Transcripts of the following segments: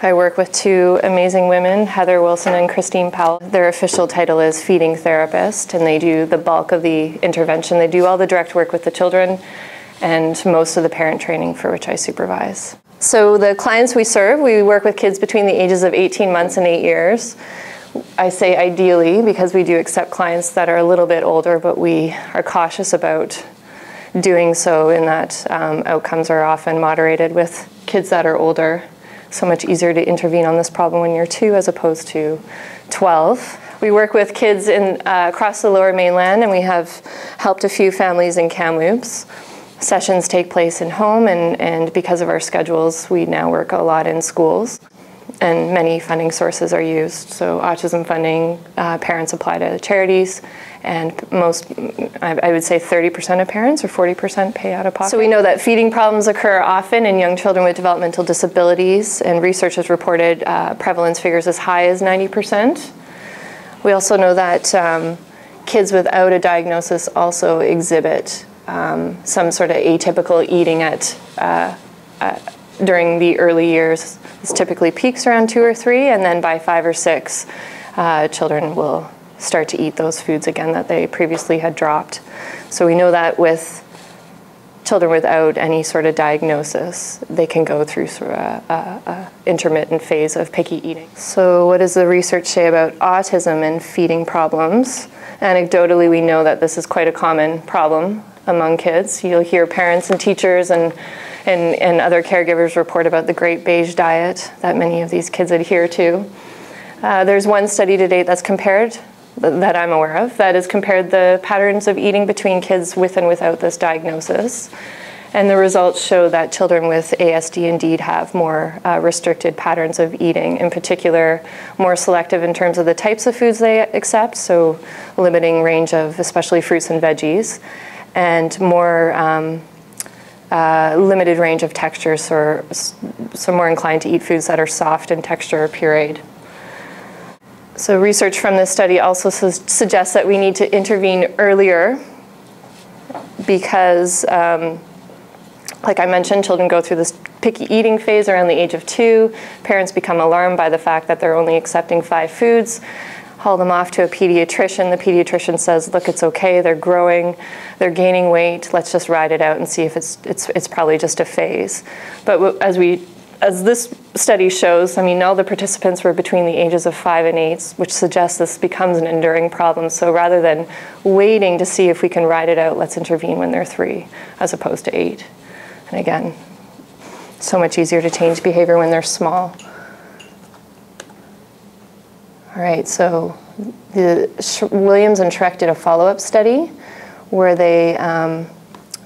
I work with two amazing women, Heather Wilson and Christine Powell. Their official title is feeding therapist, and they do the bulk of the intervention. They do all the direct work with the children and most of the parent training, for which I supervise. So the clients we serve, we work with kids between the ages of 18 months and 8 years. I say ideally because we do accept clients that are a little bit older, but we are cautious about doing so in that outcomes are often moderated with kids that are older. So much easier to intervene on this problem when you're 2 as opposed to 12. We work with kids in, across the Lower Mainland, and we have helped a few families in Kamloops. Sessions take place in home, and because of our schedules, we now work a lot in schools. And many funding sources are used, so autism funding, parents apply to charities, and most, I would say 30% of parents or 40% pay out of pocket. So we know that feeding problems occur often in young children with developmental disabilities, and research has reported prevalence figures as high as 90%. We also know that kids without a diagnosis also exhibit some sort of atypical eating at during the early years. This typically peaks around 2 or 3, and then by 5 or 6, children will start to eat those foods again that they previously had dropped. So we know that with children without any sort of diagnosis, they can go through sort of a intermittent phase of picky eating. So what does the research say about autism and feeding problems? Anecdotally, we know that this is quite a common problem among kids. You'll hear parents and teachers and other caregivers report about the Great Beige Diet that many of these kids adhere to. There's one study to date that's compared, that I'm aware of, that has compared the patterns of eating between kids with and without this diagnosis. And the results show that children with ASD indeed have more restricted patterns of eating, in particular more selective in terms of the types of foods they accept, so limiting range of especially fruits and veggies, and more limited range of textures, so more inclined to eat foods that are soft in texture or pureed. So research from this study also suggests that we need to intervene earlier because, like I mentioned, children go through this picky eating phase around the age of 2. Parents become alarmed by the fact that they're only accepting 5 foods. Haul them off to a pediatrician. The pediatrician says, look, it's okay, they're growing, they're gaining weight, let's just ride it out and see if it's probably just a phase. But as this study shows, I mean, all the participants were between the ages of 5 and 8, which suggests this becomes an enduring problem. So rather than waiting to see if we can ride it out, let's intervene when they're 3 as opposed to 8. And again, so much easier to change behavior when they're small. All right, so the Williams and Trek did a follow-up study where they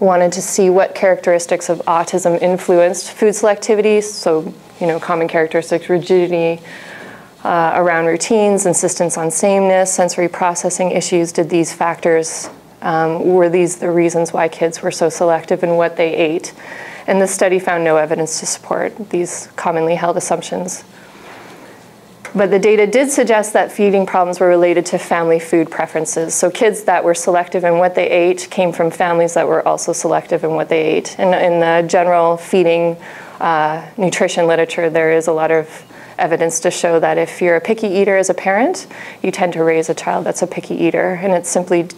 wanted to see what characteristics of autism influenced food selectivity, so common characteristics, rigidity around routines, insistence on sameness, sensory processing issues. Did these factors, were these the reasons why kids were so selective in what they ate? And this study found no evidence to support these commonly held assumptions. But the data did suggest that feeding problems were related to family food preferences. So kids that were selective in what they ate came from families that were also selective in what they ate. And in the general feeding nutrition literature, there is a lot of evidence to show that if you're a picky eater as a parent, you tend to raise a child that's a picky eater. And it's simply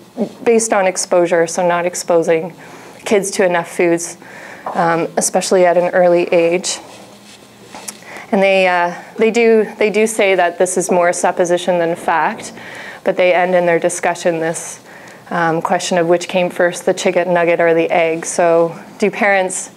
based on exposure, so not exposing kids to enough foods, especially at an early age. And they do say that this is more supposition than fact, but they end in their discussion this question of which came first, the chicken nugget or the egg. So do parents,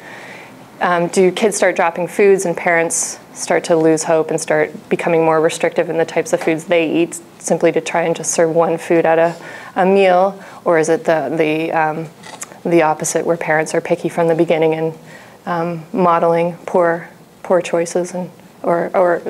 do kids start dropping foods and parents start to lose hope and start becoming more restrictive in the types of foods they eat simply to try and just serve one food at a meal? Or is it the opposite where parents are picky from the beginning and modeling poor choices and or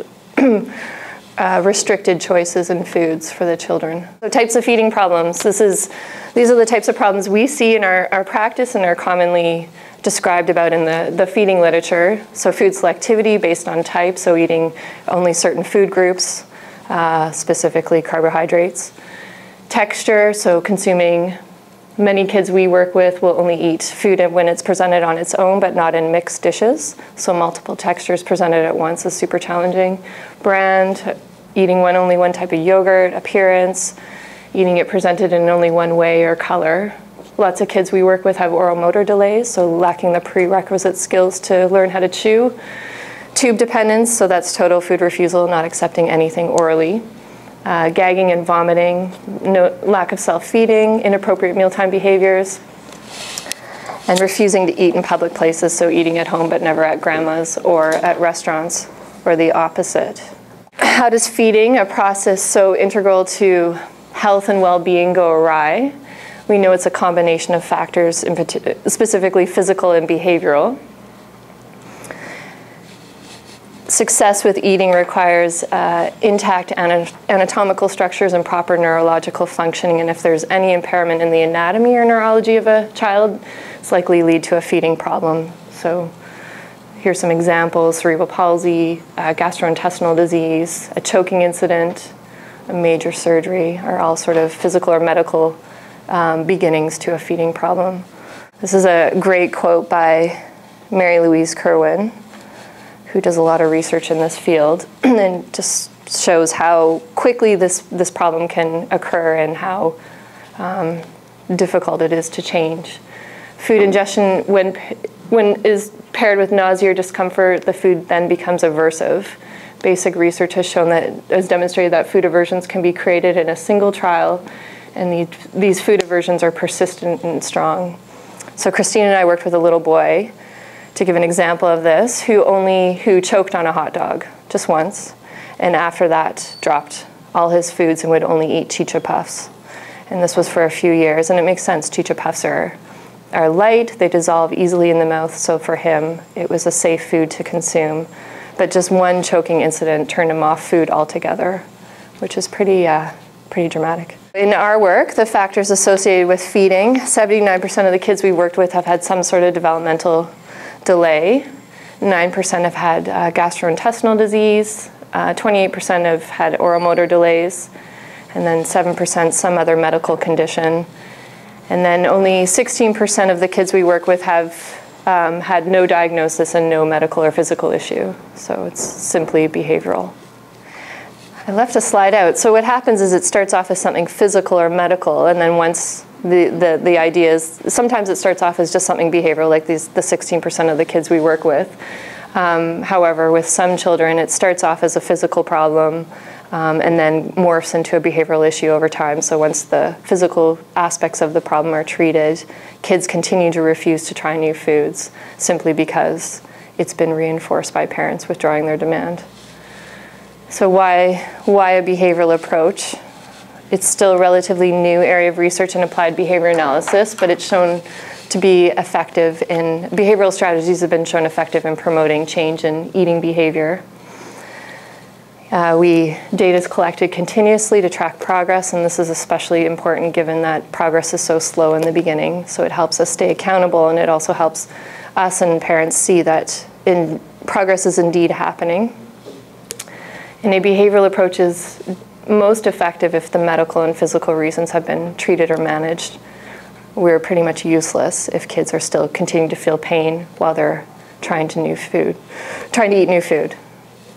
restricted choices in foods for the children. So types of feeding problems. These are the types of problems we see in our practice and are commonly described about in the feeding literature. So food selectivity based on type, so eating only certain food groups, specifically carbohydrates. Texture, so consuming Many kids we work with will only eat food when it's presented on its own, but not in mixed dishes. So multiple textures presented at once is super challenging. Brand, eating only one type of yogurt, appearance, eating it presented in only one way, or color. Lots of kids we work with have oral motor delays, so lacking the prerequisite skills to learn how to chew. Tube dependence, so that's total food refusal, not accepting anything orally. Gagging and vomiting, lack of self-feeding, inappropriate mealtime behaviors, and refusing to eat in public places, so eating at home but never at grandma's or at restaurants, or the opposite. How does feeding, a process so integral to health and well-being, go awry? We know it's a combination of factors, specifically physical and behavioral. Success with eating requires intact anatomical structures and proper neurological functioning, and if there's any impairment in the anatomy or neurology of a child, it's likely lead to a feeding problem. So here's some examples: cerebral palsy, gastrointestinal disease, a choking incident, a major surgery are all sort of physical or medical beginnings to a feeding problem. This is a great quote by Mary Louise Kerwin, who does a lot of research in this field and just shows how quickly this problem can occur and how difficult it is to change. Food ingestion, when is paired with nausea or discomfort, the food then becomes aversive. Basic research has demonstrated that food aversions can be created in a single trial, and these food aversions are persistent and strong. So Christine and I worked with a little boy, to give an example of this, who choked on a hot dog just once, and after that dropped all his foods and would only eat Chicha Puffs. And this was for a few years, and it makes sense. Chicha Puffs are light, they dissolve easily in the mouth, so for him it was a safe food to consume. But just one choking incident turned him off food altogether, which is pretty dramatic. In our work, the factors associated with feeding, 79% of the kids we worked with have had some sort of developmental delay, 9% have had gastrointestinal disease, 28% have had oral motor delays, and then 7% some other medical condition. And then only 16% of the kids we work with have had no diagnosis and no medical or physical issue. So it's simply behavioral. I left a slide out. So what happens is it starts off as something physical or medical, and then once the idea is, sometimes it starts off as just something behavioral, like the 16% of the kids we work with. However, with some children, it starts off as a physical problem and then morphs into a behavioral issue over time. So once the physical aspects of the problem are treated, kids continue to refuse to try new foods simply because it's been reinforced by parents withdrawing their demand. So why a behavioral approach? It's still a relatively new area of research in applied behavior analysis, but it's shown to be effective in, behavioral strategies have been shown effective in promoting change in eating behavior. Data is collected continuously to track progress, and this is especially important given that progress is so slow in the beginning. So it helps us stay accountable, and it also helps us and parents see that progress is indeed happening. And a behavioral approach is most effective if the medical and physical reasons have been treated or managed. We're pretty much useless if kids are still continuing to feel pain while they're trying to eat new food.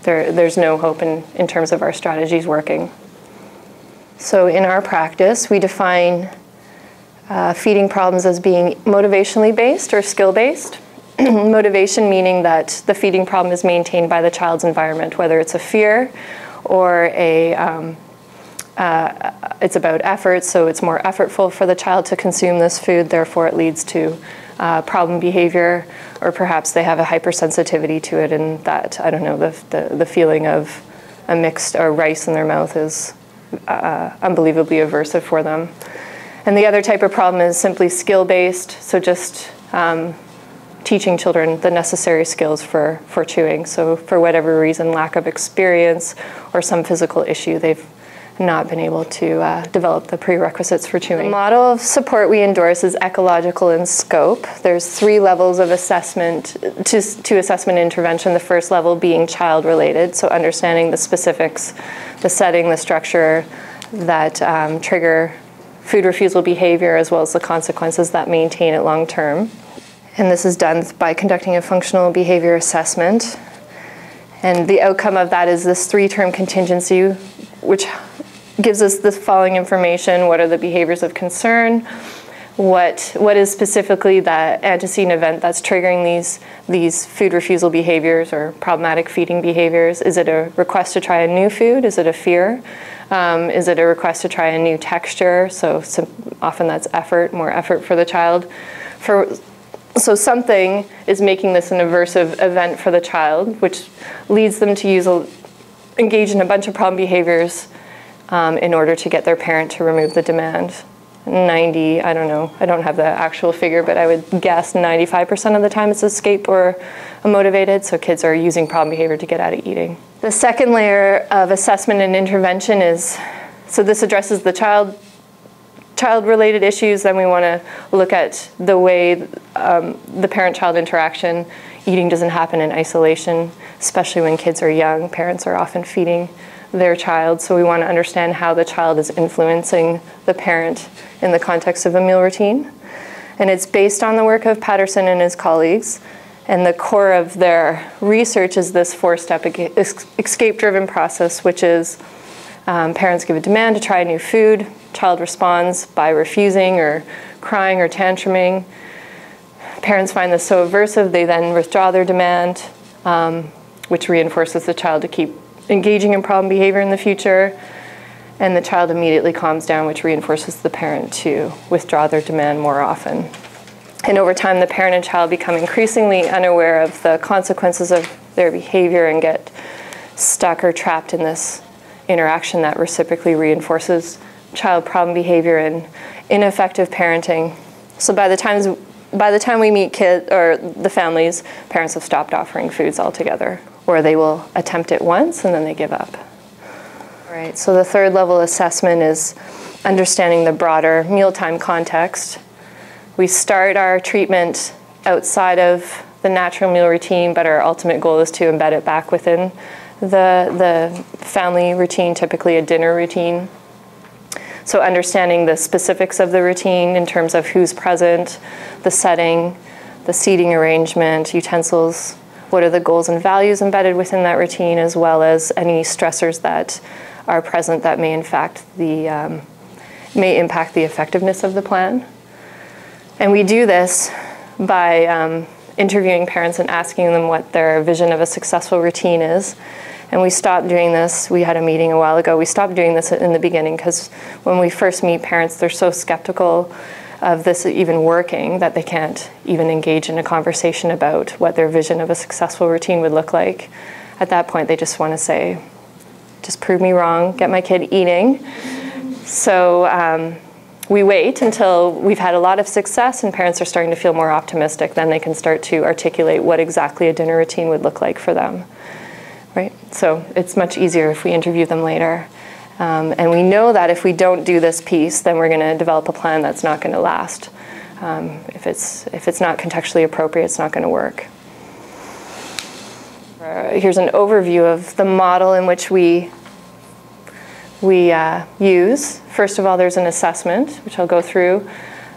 There's no hope in terms of our strategies working. So in our practice, we define feeding problems as being motivationally based or skill based. Motivation meaning that the feeding problem is maintained by the child's environment, whether it's a fear or it's about effort, so it's more effortful for the child to consume this food, therefore it leads to problem behavior, or perhaps they have a hypersensitivity to it, and that, I don't know, the feeling of a mixed or rice in their mouth is unbelievably aversive for them. And the other type of problem is simply skill-based, so just teaching children the necessary skills for chewing. So for whatever reason, lack of experience or some physical issue, they've not been able to develop the prerequisites for chewing. The model of support we endorse is ecological in scope. There's 3 levels of assessment to assessment intervention, the first level being child-related, so understanding the specifics, the setting, the structure that trigger food refusal behavior as well as the consequences that maintain it long term. And this is done by conducting a functional behavior assessment. And the outcome of that is this 3-term contingency, which gives us the following information. What are the behaviors of concern? What is specifically that antecedent event that's triggering these food refusal behaviors or problematic feeding behaviors? Is it a request to try a new food? Is it a fear? Is it a request to try a new texture? So often that's effort, more effort for the child. So something is making this an aversive event for the child, which leads them to engage in a bunch of problem behaviors in order to get their parent to remove the demand. 90, I don't know, I don't have the actual figure, but I would guess 95% of the time it's escape or motivated, so kids are using problem behavior to get out of eating. The second layer of assessment and intervention is, so this addresses the child-related issues, then we want to look at the way the parent-child interaction. Eating doesn't happen in isolation, especially when kids are young. Parents are often feeding their child, so we want to understand how the child is influencing the parent in the context of a meal routine. And it's based on the work of Patterson and his colleagues, and the core of their research is this 4-step escape-driven process, which is parents give a demand to try a new food, child responds by refusing or crying or tantruming. Parents find this so aversive, they then withdraw their demand, which reinforces the child to keep engaging in problem behavior in the future, and the child immediately calms down, which reinforces the parent to withdraw their demand more often. And over time, the parent and child become increasingly unaware of the consequences of their behavior and get stuck or trapped in this interaction that reciprocally reinforces child problem behavior and ineffective parenting. So by the time we meet kids or the families, parents have stopped offering foods altogether, or they will attempt it once and then they give up. All right, so the third level assessment is understanding the broader mealtime context. We start our treatment outside of the natural meal routine, but our ultimate goal is to embed it back within the family routine, typically a dinner routine. So understanding the specifics of the routine in terms of who's present, the setting, the seating arrangement, utensils, what are the goals and values embedded within that routine, as well as any stressors that are present that may, in fact, may impact the effectiveness of the plan. And we do this by interviewing parents and asking them what their vision of a successful routine is. And we stopped doing this. We had a meeting a while ago. We stopped doing this in the beginning because when we first meet parents, they're so skeptical of this even working that they can't even engage in a conversation about what their vision of a successful routine would look like. At that point, they just want to say, just prove me wrong, get my kid eating. So we wait until we've had a lot of success and parents are starting to feel more optimistic. Then they can start to articulate what exactly a dinner routine would look like for them. Right? So it's much easier if we interview them later. And we know that if we don't do this piece, then we're going to develop a plan that's not going to last. If it's not contextually appropriate, it's not going to work. Here's an overview of the model in which we use. First of all, there's an assessment, which I'll go through.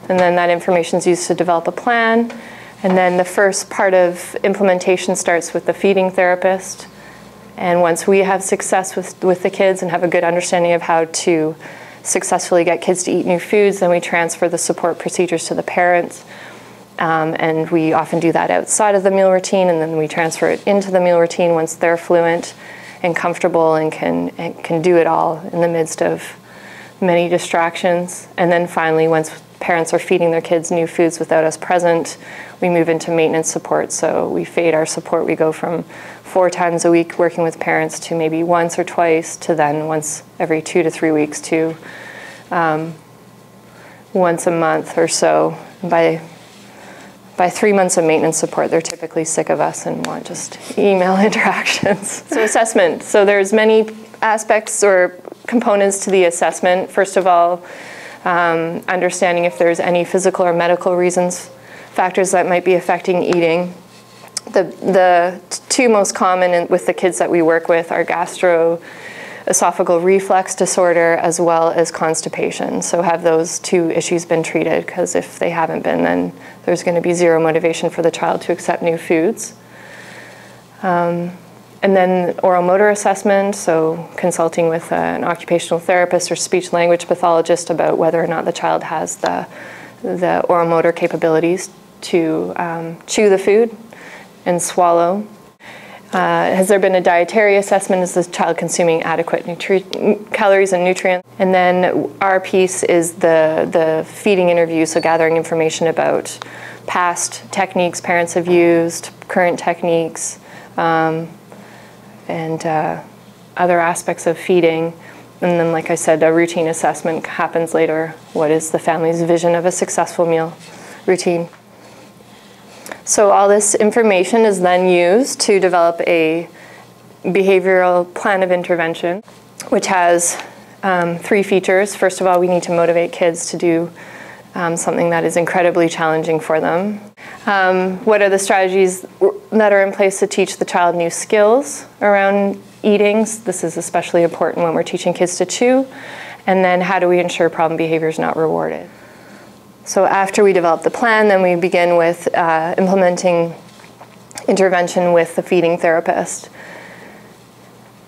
And then that information is used to develop a plan. And then the first part of implementation starts with the feeding therapist. And once we have success with the kids and have a good understanding of how to successfully get kids to eat new foods, then we transfer the support procedures to the parents. And we often do that outside of the meal routine, and then we transfer it into the meal routine once they're fluent and comfortable and can do it all in the midst of many distractions. And then finally, once parents are feeding their kids new foods without us present, we move into maintenance support. So we fade our support. We go from 4 times a week working with parents to maybe once or twice, to then once every 2 to 3 weeks, to once a month or so. By 3 months of maintenance support, they're typically sick of us and want just email interactions. So assessment. So there's many aspects or components to the assessment. First of all, understanding if there's any physical or medical reasons, factors that might be affecting eating. The two most common with the kids that we work with are gastro esophageal reflux disorder as well as constipation. So have those two issues been treated? Because if they haven't been, then there's going to be zero motivation for the child to accept new foods. And then oral motor assessment, so consulting with an occupational therapist or speech-language pathologist about whether or not the child has the oral motor capabilities to chew the food and swallow. Has there been a dietary assessment? Is the child consuming adequate calories and nutrients? And then our piece is the feeding interview, so gathering information about past techniques parents have used, current techniques, and other aspects of feeding. And then, like I said, a routine assessment happens later. What is the family's vision of a successful meal routine? So all this information is then used to develop a behavioral plan of intervention, which has three features. First of all, we need to motivate kids to do something that is incredibly challenging for them. What are the strategies that are in place to teach the child new skills around eating? This is especially important when we're teaching kids to chew. And then how do we ensure problem behavior is not rewarded? So after we develop the plan, then we begin with implementing intervention with the feeding therapist.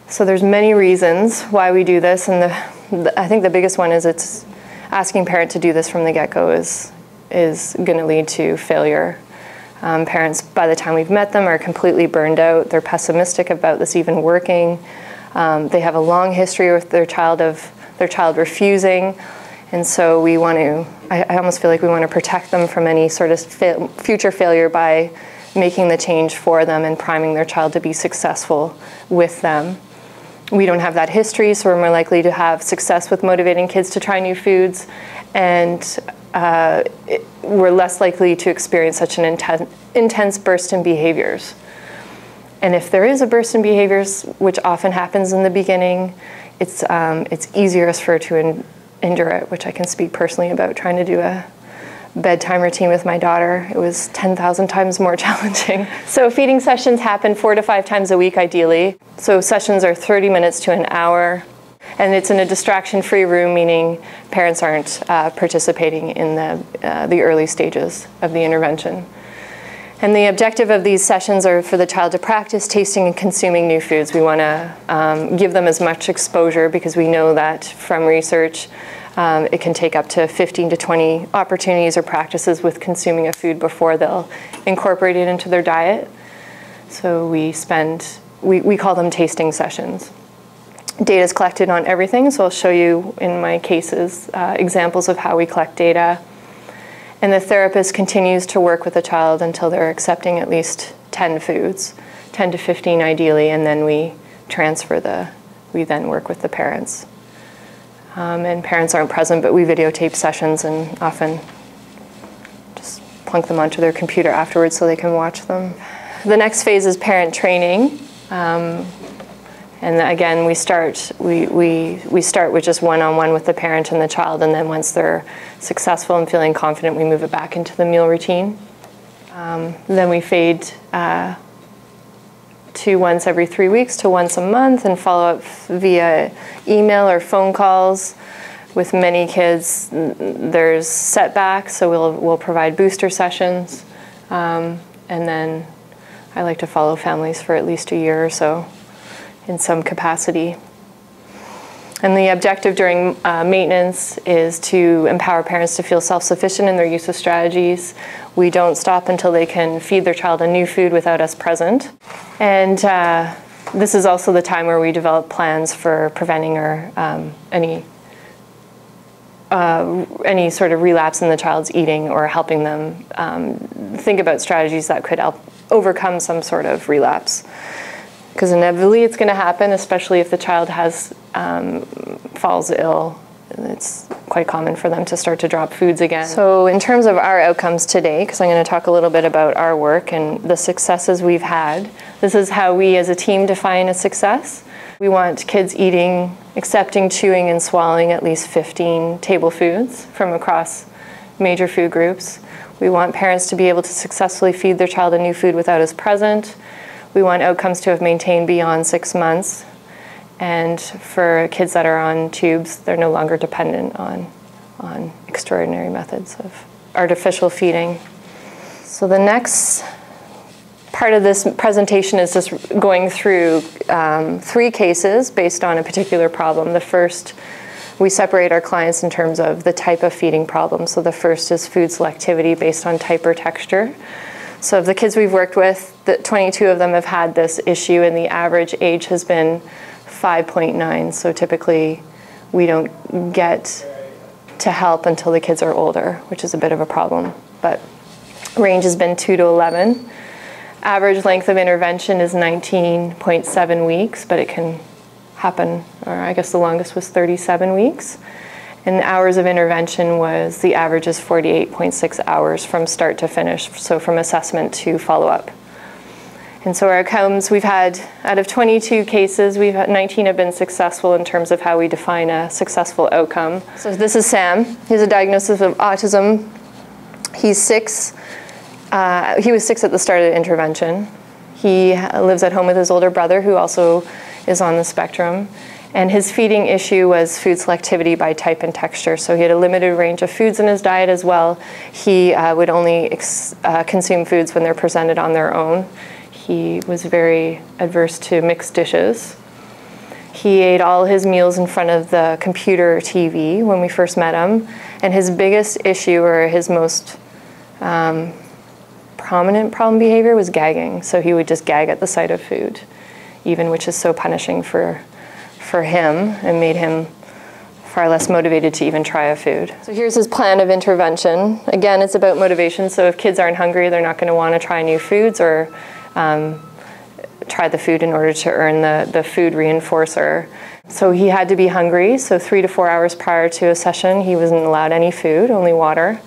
So there's many reasons why we do this, and I think the biggest one is it's asking parents to do this from the get-go is going to lead to failure. Parents, by the time we've met them, are completely burned out. They're pessimistic about this even working. They have a long history with their child refusing. And so we want to, I almost feel like we want to protect them from any sort of future failure by making the change for them and priming their child to be successful with them. We don't have that history, so we're more likely to have success with motivating kids to try new foods, and we're less likely to experience such an intense burst in behaviors. And if there is a burst in behaviors, which often happens in the beginning, it's easier for her to endure it, which I can speak personally about trying to do a bedtime routine with my daughter. It was 10,000 times more challenging. So feeding sessions happen 4 to 5 times a week, ideally. So sessions are 30 minutes to an hour, and it's in a distraction-free room, meaning parents aren't participating in the early stages of the intervention. And the objective of these sessions are for the child to practice tasting and consuming new foods. We want to give them as much exposure, because we know that from research it can take up to 15 to 20 opportunities or practices with consuming a food before they'll incorporate it into their diet. So we call them tasting sessions. Data is collected on everything, so I'll show you in my cases examples of how we collect data. And the therapist continues to work with the child until they're accepting at least 10 foods, 10 to 15 ideally, and then we then work with the parents. And parents aren't present, but we videotape sessions and often just plunk them onto their computer afterwards so they can watch them. The next phase is parent training. And again, we start with just one-on-one with the parent and the child, and then once they're successful and feeling confident, we move it back into the meal routine. Then we fade to once every 3 weeks to once a month, and follow up via email or phone calls. With many kids, there's setbacks, so we'll provide booster sessions, and then I like to follow families for at least a year or so, in some capacity. And the objective during maintenance is to empower parents to feel self-sufficient in their use of strategies. We don't stop until they can feed their child a new food without us present. And this is also the time where we develop plans for preventing or any sort of relapse in the child's eating, or helping them think about strategies that could overcome some sort of relapse. Because inevitably it's going to happen, especially if the child falls ill. It's quite common for them to start to drop foods again. So in terms of our outcomes today, because I'm going to talk a little bit about our work and the successes we've had, this is how we as a team define a success. We want kids eating, accepting, chewing, and swallowing at least 15 table foods from across major food groups. We want parents to be able to successfully feed their child a new food without us present. We want outcomes to have maintained beyond 6 months, And for kids that are on tubes, they're no longer dependent on extraordinary methods of artificial feeding. So the next part of this presentation is just going through 3 cases based on a particular problem. The first, we separate our clients in terms of the type of feeding problem. So the first is food selectivity based on type or texture. So of the kids we've worked with, 22 of them have had this issue, and the average age has been 5.9. So typically we don't get to help until the kids are older, which is a bit of a problem. But range has been 2 to 11. Average length of intervention is 19.7 weeks, but it can happen, or I guess the longest was 37 weeks. And hours of intervention was, the average is 48.6 hours from start to finish, so from assessment to follow-up. And so our outcomes, we've had, out of 22 cases, we've had 19 have been successful in terms of how we define a successful outcome. So this is Sam. He has a diagnosis of autism. He's 6. He was 6 at the start of the intervention. He lives at home with his older brother, who also is on the spectrum. And his feeding issue was food selectivity by type and texture. So he had a limited range of foods in his diet as well. He would only consume foods when they're presented on their own. He was very adverse to mixed dishes. He ate all his meals in front of the computer TV when we first met him. And his biggest issue, or his most prominent problem behavior, was gagging. So he would just gag at the sight of food, even, which is so punishing for him, and made him far less motivated to even try a food. So here's his plan of intervention. Again, it's about motivation, so if kids aren't hungry, they're not going to want to try new foods or try the food in order to earn the food reinforcer. So he had to be hungry, so 3 to 4 hours prior to a session, he wasn't allowed any food, only water.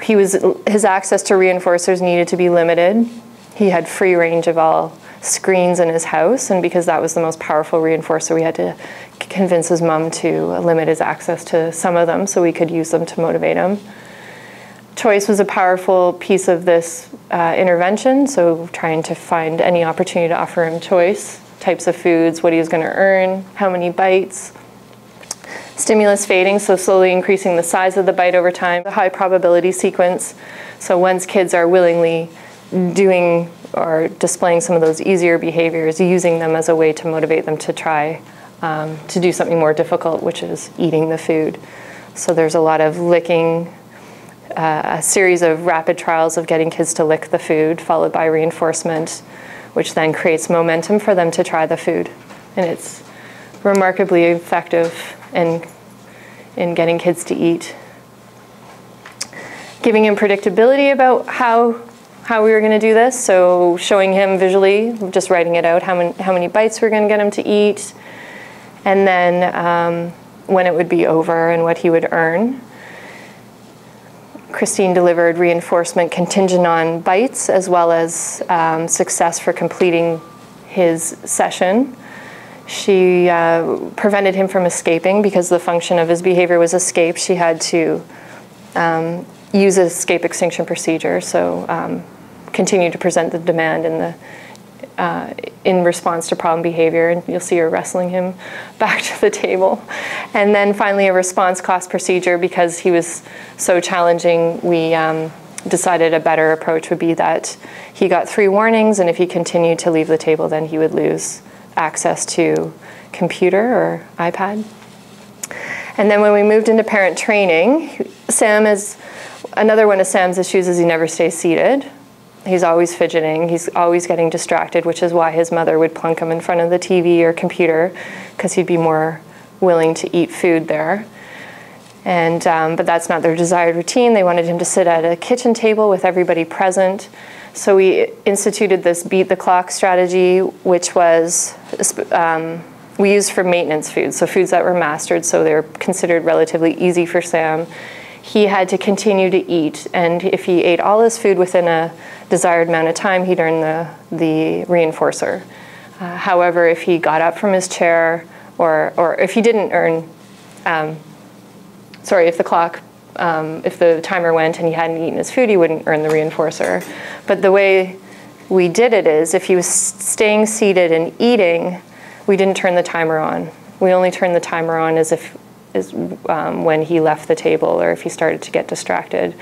His access to reinforcers needed to be limited. He had free range of all screens in his house, and because that was the most powerful reinforcer, we had to convince his mom to limit his access to some of them so we could use them to motivate him. Choice was a powerful piece of this intervention, so trying to find any opportunity to offer him choice, types of foods, what he was going to earn, how many bites. Stimulus fading, so slowly increasing the size of the bite over time. The high probability sequence, so once kids are willingly doing or displaying some of those easier behaviors, using them as a way to motivate them to try to do something more difficult, which is eating the food. So there's a lot of licking, a series of rapid trials of getting kids to lick the food, followed by reinforcement, which then creates momentum for them to try the food. And it's remarkably effective in getting kids to eat. Giving him predictability about how we were going to do this, so showing him visually, just writing it out, how many bites we're going to get him to eat, and then when it would be over and what he would earn. Christine delivered reinforcement contingent on bites, as well as success for completing his session. She prevented him from escaping because the function of his behavior was escape. She had to use an escape extinction procedure, so continue to present the demand in response to problem behavior, and you'll see her wrestling him back to the table. And then finally a response cost procedure, because he was so challenging, we decided a better approach would be that he got 3 warnings, and if he continued to leave the table, then he would lose access to computer or iPad. And then when we moved into parent training, another one of Sam's issues is he never stays seated. He's always fidgeting, he's always getting distracted, which is why his mother would plunk him in front of the TV or computer, because he'd be more willing to eat food there. And, but that's not their desired routine. They wanted him to sit at a kitchen table with everybody present. So we instituted this beat the clock strategy, which was, we used for maintenance foods, so foods that were mastered, so they were considered relatively easy for Sam. He had to continue to eat, and if he ate all his food within a desired amount of time, he'd earn the reinforcer. However, if he got up from his chair, or if he didn't earn, sorry, if the clock, if the timer went and he hadn't eaten his food, he wouldn't earn the reinforcer. But the way we did it is, if he was staying seated and eating, We didn't turn the timer on. We only turned the timer on when he left the table or if he started to get distracted.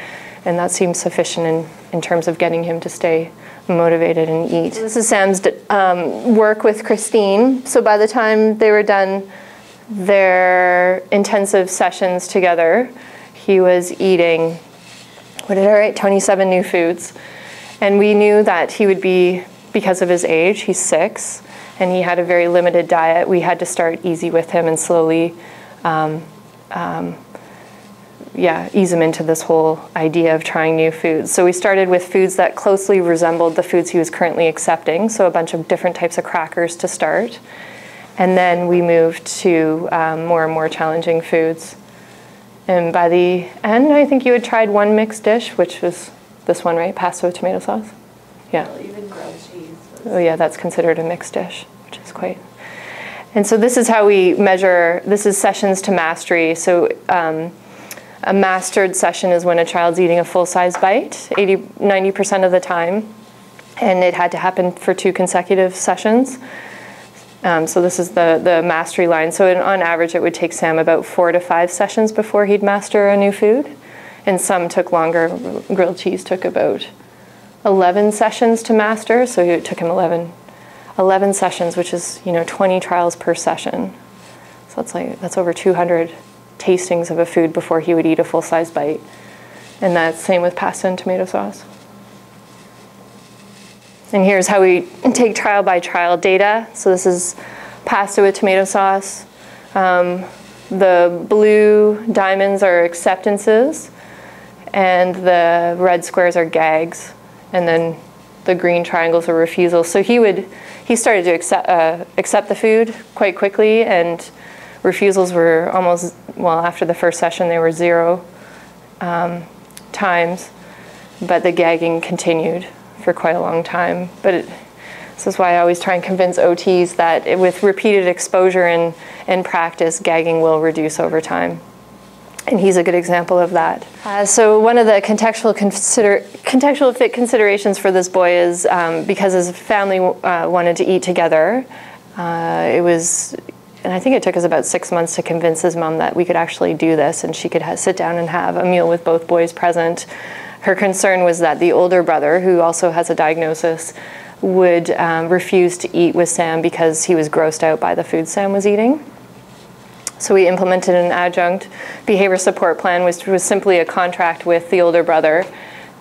And that seemed sufficient in terms of getting him to stay motivated and eat. This is Sam's work with Christine. So by the time they were done their intensive sessions together, he was eating, what did I write, 27 new foods. And we knew that he would be, because of his age, he's 6, and he had a very limited diet. We had to start easy with him and slowly ease him into this whole idea of trying new foods. So we started with foods that closely resembled the foods he was currently accepting, so a bunch of different types of crackers to start. And then we moved to more and more challenging foods. And by the end, I think you had tried one mixed dish, which was this one, right? Pasta with tomato sauce? Yeah. Well, even grilled cheese. Oh yeah, that's considered a mixed dish, which is quite. And so this is how we measure, this is sessions to mastery. So a mastered session is when a child's eating a full-size bite, 90% of the time. And it had to happen for 2 consecutive sessions. So this is the mastery line. So on average, it would take Sam about 4 to 5 sessions before he'd master a new food. And some took longer. Grilled cheese took about 11 sessions to master. So it took him 11 sessions, which is 20 trials per session. So that's over 200 tastings of a food before he would eat a full-size bite. And that's same with pasta and tomato sauce. And here's how we take trial by trial data. So this is pasta with tomato sauce. The blue diamonds are acceptances, and the red squares are gags, and then the green triangles are refusals. So he started to accept the food quite quickly, and refusals were almost, well, after the first session, they were 0 times, but the gagging continued for quite a long time. But this is why I always try and convince OTs that with repeated exposure and practice, gagging will reduce over time. And he's a good example of that. So one of the contextual fit considerations for this boy is because his family wanted to eat together, and I think it took us about 6 months to convince his mom that we could actually do this and she could sit down and have a meal with both boys present. Her concern was that the older brother, who also has a diagnosis, would refuse to eat with Sam because he was grossed out by the food Sam was eating. So we implemented an adjunct behavior support plan, which was simply a contract with the older brother.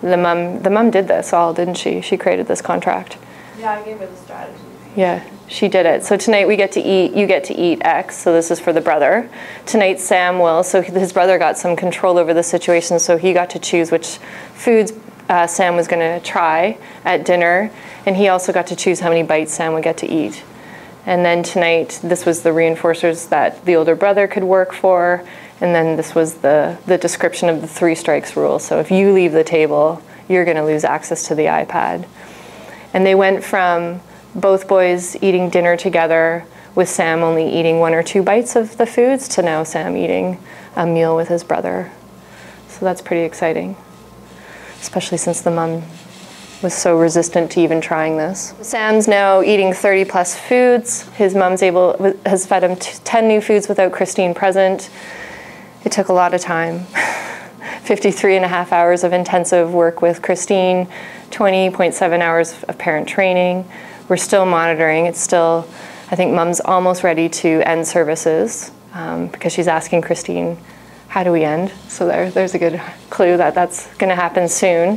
The mum did this all, didn't she? She created this contract. Yeah, I gave her the strategy. Yeah, she did it. So tonight we get to eat, you get to eat X, so this is for the brother. Tonight Sam will, so his brother got some control over the situation, so he got to choose which foods Sam was gonna try at dinner, and he also got to choose how many bites Sam would get to eat. And then tonight, this was the reinforcers that the older brother could work for, and then this was the description of the 3 strikes rule. So if you leave the table, you're gonna lose access to the iPad. And they went from both boys eating dinner together with Sam only eating 1 or 2 bites of the foods to now Sam eating a meal with his brother. So that's pretty exciting, especially since the mom was so resistant to even trying this. Sam's now eating 30+ foods. His mom's has fed him 10 new foods without Christine present. It took a lot of time. 53.5 hours of intensive work with Christine, 20.7 hours of parent training. We're still monitoring. It's still, I think mom's almost ready to end services because she's asking Christine, how do we end? So there's a good clue that that's going to happen soon.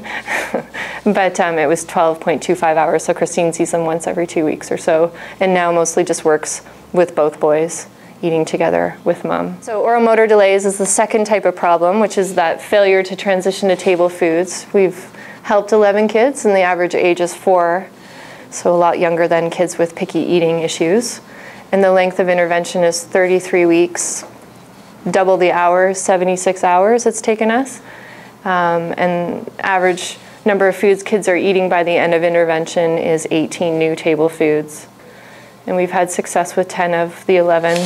But it was 12.25 hours, so Christine sees them once every 2 weeks or so, and now mostly just works with both boys, eating together with mom. So oral motor delays is the second type of problem, which is that failure to transition to table foods. We've helped 11 kids, and the average age is 4, so a lot younger than kids with picky eating issues. And the length of intervention is 33 weeks. Double the hours, 76 hours it's taken us. And average number of foods kids are eating by the end of intervention is 18 new table foods. And we've had success with 10 of the 11.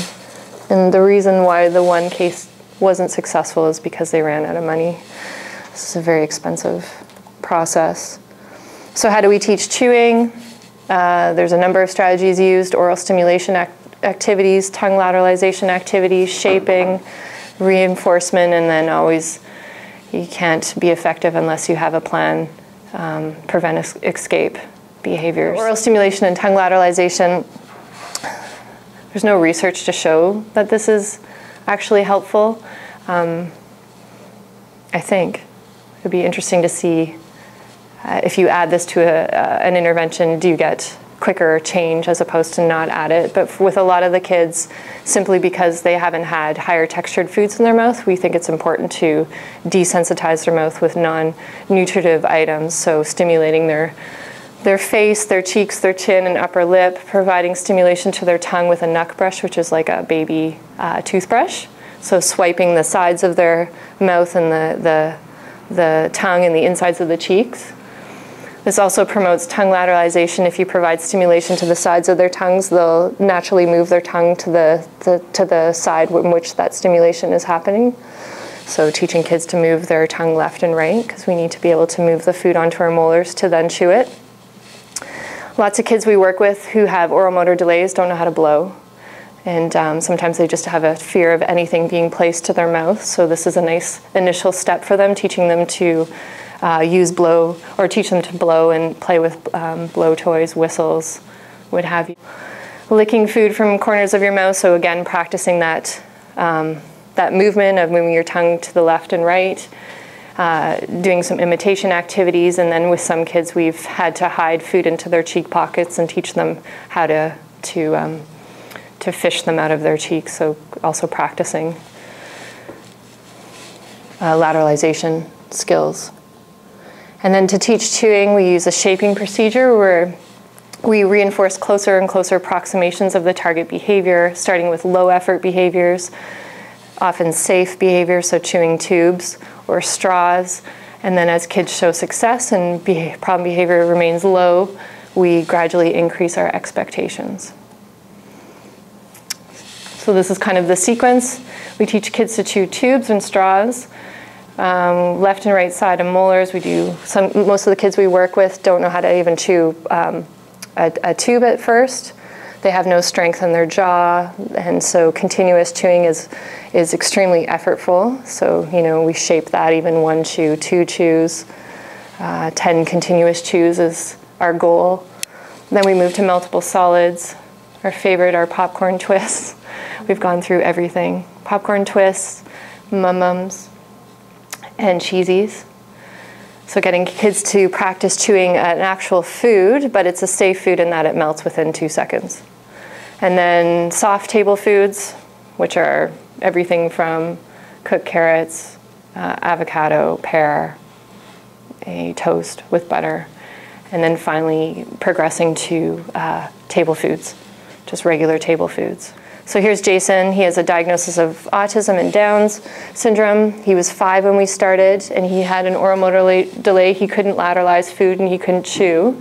And the reason why the 1 case wasn't successful is because they ran out of money. This is a very expensive process. So how do we teach chewing? There's a number of strategies used, oral stimulation activities, tongue lateralization activities, shaping, reinforcement, and then always you can't be effective unless you have a plan, prevent escape behaviors. Oral stimulation and tongue lateralization, there's no research to show that this is actually helpful. I think it would be interesting to see if you add this to an intervention, do you get quicker change as opposed to not add it? But with a lot of the kids, simply because they haven't had higher textured foods in their mouth, we think it's important to desensitize their mouth with non-nutritive items, so stimulating their face, their cheeks, their chin, and upper lip, providing stimulation to their tongue with a NUC brush, which is like a baby toothbrush. So swiping the sides of their mouth and the tongue and the insides of the cheeks. This also promotes tongue lateralization. If you provide stimulation to the sides of their tongues, they'll naturally move their tongue to the side in which that stimulation is happening. So teaching kids to move their tongue left and right, because we need to be able to move the food onto our molars to then chew it. Lots of kids we work with who have oral motor delays don't know how to blow. And sometimes they just have a fear of anything being placed to their mouth. So this is a nice initial step for them, teaching them to teach them to blow and play with blow toys, whistles, what have you. Licking food from corners of your mouth. So again, practicing that, that movement of moving your tongue to the left and right. Doing some imitation activities, and then with some kids we've had to hide food into their cheek pockets and teach them how to fish them out of their cheeks, so also practicing lateralization skills. And then to teach chewing, we use a shaping procedure where we reinforce closer and closer approximations of the target behavior, starting with low effort behaviors, often safe behaviors, so chewing tubes or straws. And then as kids show success and problem behavior remains low, we gradually increase our expectations. So this is kind of the sequence. We teach kids to chew tubes and straws, left and right side and molars. Most of the kids we work with don't know how to even chew a tube at first. They have no strength in their jaw, and so continuous chewing is extremely effortful. So, you know, we shape that, even one chew, two chews, 10 continuous chews is our goal. Then we move to multiple solids. Our favorite are popcorn twists. We've gone through everything. Popcorn twists, mum-mums, and cheesies. So getting kids to practice chewing an actual food, but it's a safe food in that it melts within 2 seconds. And then soft table foods, which are everything from cooked carrots, avocado, pear, a toast with butter, and then finally progressing to table foods, just regular table foods. So here's Jason. He has a diagnosis of autism and Down's syndrome. He was 5 when we started, and he had an oral motor delay. He couldn't lateralize food, and he couldn't chew.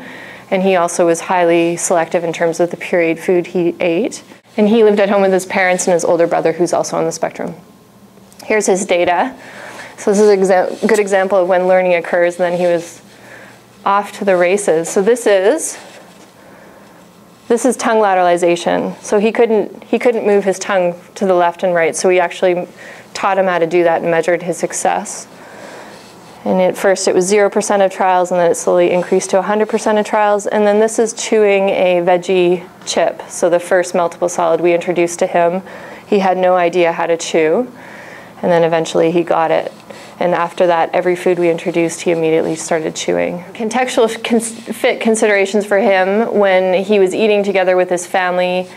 And he also was highly selective in terms of the pureed food he ate. And he lived at home with his parents and his older brother, who's also on the spectrum. Here's his data. So this is a good example of when learning occurs, and then he was off to the races. So this is tongue lateralization. So he couldn't move his tongue to the left and right, so we actually taught him how to do that and measured his success. And at first it was 0% of trials, and then it slowly increased to 100% of trials. And then this is chewing a veggie chip. So the first multiple solid we introduced to him, he had no idea how to chew, and then eventually he got it. And after that, every food we introduced, he immediately started chewing. Contextual fit considerations for him: when he was eating together with his family,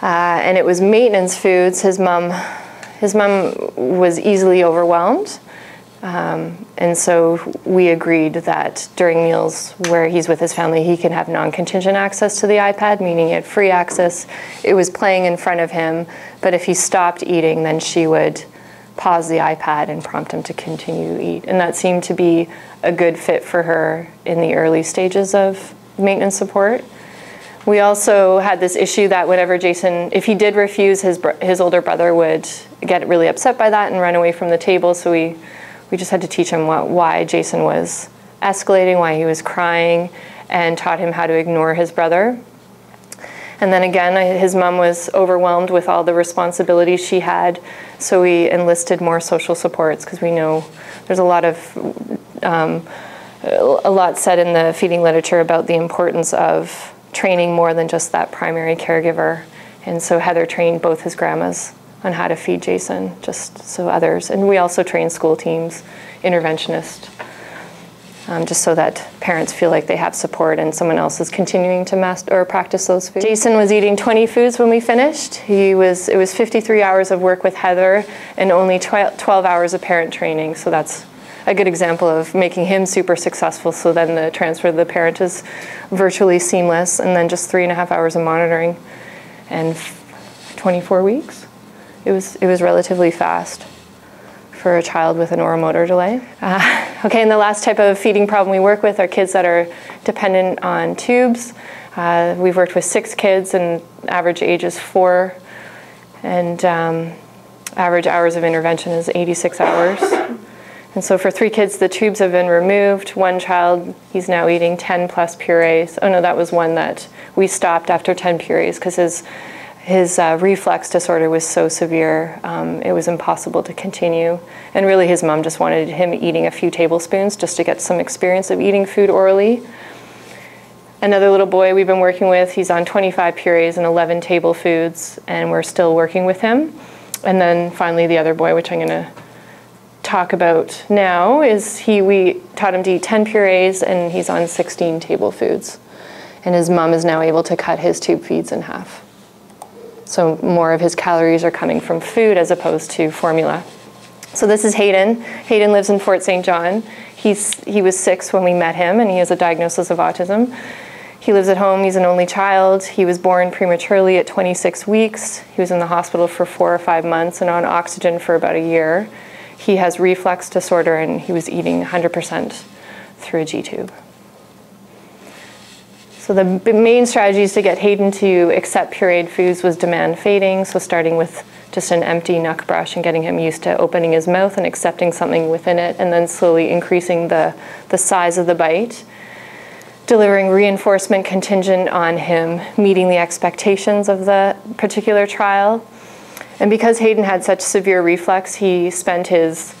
and it was maintenance foods, his mom was easily overwhelmed. And so we agreed that during meals where he's with his family, he can have non-contingent access to the iPad, meaning he had free access. It was playing in front of him, but if he stopped eating, then she would pause the iPad and prompt him to continue to eat. And that seemed to be a good fit for her in the early stages of maintenance support. We also had this issue that whenever Jason, if he did refuse, his older brother would get really upset by that and run away from the table. So we just had to teach him why Jason was escalating, why he was crying, and taught him how to ignore his brother. And then again, his mom was overwhelmed with all the responsibilities she had, so we enlisted more social supports because we know there's a lot said in the feeding literature about the importance of training more than just that primary caregiver. And so Heather trained both his grandmas on how to feed Jason, just so others. And we also trained school teams, interventionist, just so that parents feel like they have support and someone else is continuing to master or practice those foods. Jason was eating 20 foods when we finished. It was 53 hours of work with Heather and only 12 hours of parent training. So that's a good example of making him super successful, so then the transfer to the parent is virtually seamless, and then just 3.5 hours of monitoring and 24 weeks. It was relatively fast for a child with an oromotor delay. Okay, and the last type of feeding problem we work with are kids that are dependent on tubes. We've worked with 6 kids, and average age is 4, and average hours of intervention is 86 hours. And so for 3 kids, the tubes have been removed. One child, he's now eating 10 plus purees. Oh no, that was one that we stopped after 10 purees because his reflex disorder was so severe, it was impossible to continue. And really his mom just wanted him eating a few tablespoons just to get some experience of eating food orally. Another little boy we've been working with, he's on 25 purees and 11 table foods, and we're still working with him. And then finally the other boy, which I'm gonna talk about now, is we taught him to eat 10 purees and he's on 16 table foods, and his mom is now able to cut his tube feeds in half, so more of his calories are coming from food as opposed to formula. So this is Hayden. Hayden lives in Fort St. John. He was 6 when we met him, and he has a diagnosis of autism. He lives at home. He's an only child. He was born prematurely at 26 weeks. He was in the hospital for 4 or 5 months and on oxygen for about a year. He has reflux disorder, and he was eating 100% through a G-tube. So the main strategies to get Hayden to accept pureed foods was demand feeding, so starting with just an empty NUC brush and getting him used to opening his mouth and accepting something within it, and then slowly increasing the size of the bite. Delivering reinforcement contingent on him meeting the expectations of the particular trial. And because Hayden had such severe reflux, he spent his,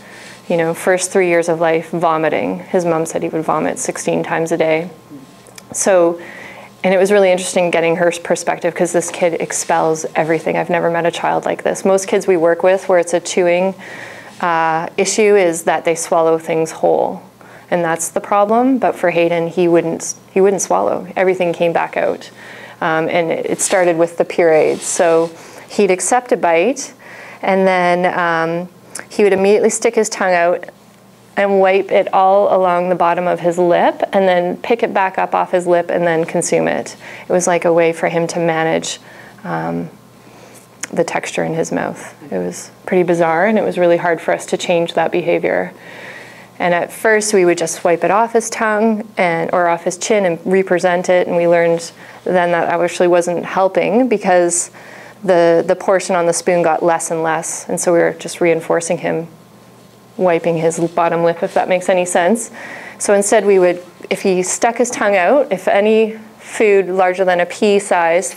first 3 years of life vomiting. His mom said he would vomit 16 times a day. So, and it was really interesting getting her perspective, because this kid expels everything. I've never met a child like this. Most kids we work with where it's a chewing issue is that they swallow things whole, and that's the problem. But for Hayden, he wouldn't swallow. Everything came back out, and it started with the purees. So he'd accept a bite, and then he would immediately stick his tongue out and wipe it all along the bottom of his lip, and then pick it back up off his lip and then consume it. It was like a way for him to manage the texture in his mouth. It was pretty bizarre, and it was really hard for us to change that behavior. And at first we would just wipe it off his tongue or off his chin and represent it, and we learned then that actually wasn't helping, because the portion on the spoon got less and less, and so we were just reinforcing him wiping his bottom lip, if that makes any sense. So instead we would, if he stuck his tongue out, if any food larger than a pea size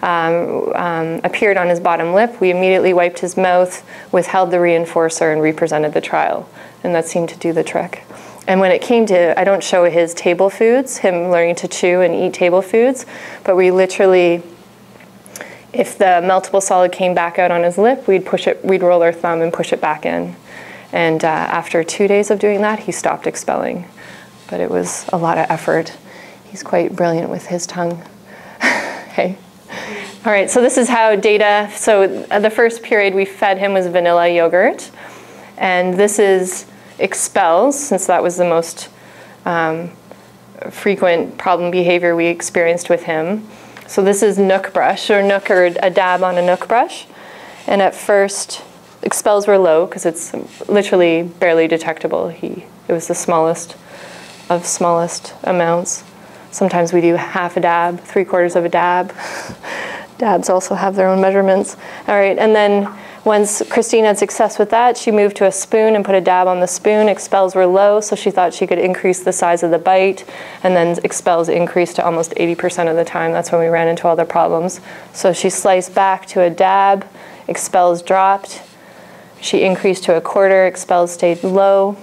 appeared on his bottom lip, we immediately wiped his mouth, withheld the reinforcer, and represented the trial, and that seemed to do the trick. And when it came to, I don't show his table foods, him learning to chew and eat table foods, but we literally, if the meltable solid came back out on his lip, we'd roll our thumb and push it back in. And after 2 days of doing that, he stopped expelling. But it was a lot of effort. He's quite brilliant with his tongue. Hey. All right, so this is how data, so the first period we fed him was vanilla yogurt. And this is expels, since that was the most frequent problem behavior we experienced with him. So this is NUC brush, or NUC, or a dab on a NUC brush. And at first, expels were low because it's literally barely detectable. It was the smallest of smallest amounts. Sometimes we do half a dab, 3/4 of a dab. Dabs also have their own measurements. All right, and then Once Christine had success with that, she moved to a spoon and put a dab on the spoon. Expels were low, so she thought she could increase the size of the bite, and then expels increased to almost 80% of the time. That's when we ran into all the problems. So she sliced back to a dab, expels dropped. She increased to a quarter, expels stayed low.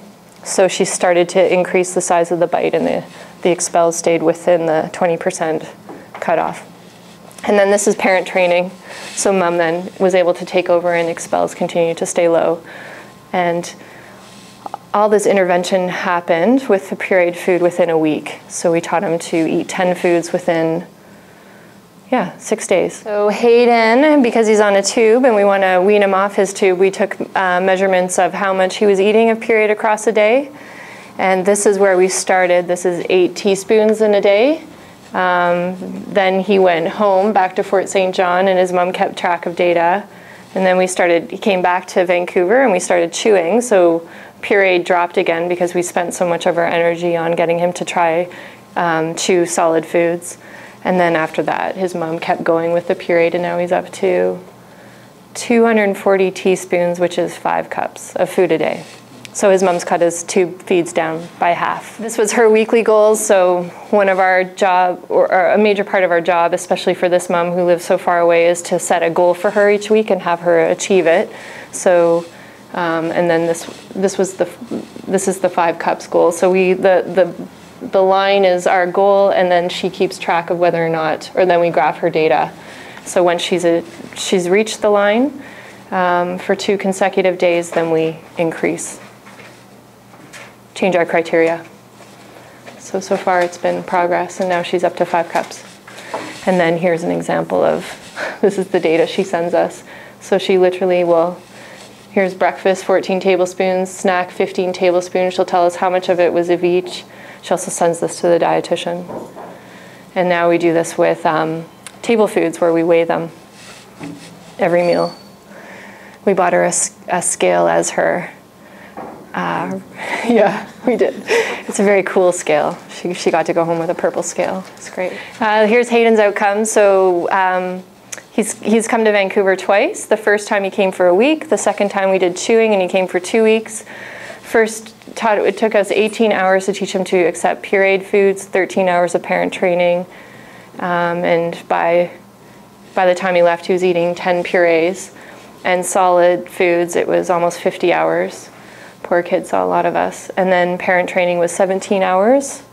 So she started to increase the size of the bite, and the expels stayed within the 20% cutoff. And then this is parent training. So mom then was able to take over, and expels continued to stay low. And all this intervention happened with the pureed food within a week. So we taught him to eat 10 foods within, 6 days. So Hayden, because he's on a tube and we want to wean him off his tube, we took measurements of how much he was eating of pureed across a day. And this is where we started. This is 8 teaspoons in a day. Then he went home back to Fort St. John, and his mom kept track of data. And then he came back to Vancouver, and we started chewing. So pureed dropped again because we spent so much of our energy on getting him to try chew solid foods. And then after that, his mom kept going with the pureed, and now he's up to 240 teaspoons, which is 5 cups of food a day. So his mom's cut his tube feeds down by half. This was her weekly goals, so one of our job, or a major part of our job, especially for this mom who lives so far away, is to set a goal for her each week and have her achieve it. So, and then this is the 5 cups goal. So the line is our goal, and then she keeps track of whether or not, or then we graph her data. So once she's reached the line for 2 consecutive days, then we change our criteria. So far it's been progress, and now she's up to 5 cups. And then here's an example of, this is the data she sends us. So she literally will, here's breakfast, 14 tablespoons, snack, 15 tablespoons. She'll tell us how much of it was of each. She also sends this to the dietitian. And now we do this with table foods, where we weigh them every meal. We bought her a scale as her yeah, we did. It's a very cool scale. She got to go home with a purple scale. It's great. Here's Hayden's outcomes. So he's come to Vancouver twice. The first time he came for a week. The second time we did chewing, and he came for 2 weeks. It took us 18 hours to teach him to accept pureed foods, 13 hours of parent training. And by the time he left, he was eating 10 purees. And solid foods, it was almost 50 hours. Poor kid saw a lot of us. And then parent training was 17 hours.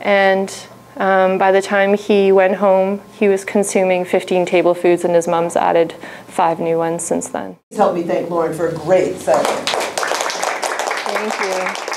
And by the time he went home, he was consuming 15 table foods, and his mom's added 5 new ones since then. Please help me thank Lauren for a great session. Thank you.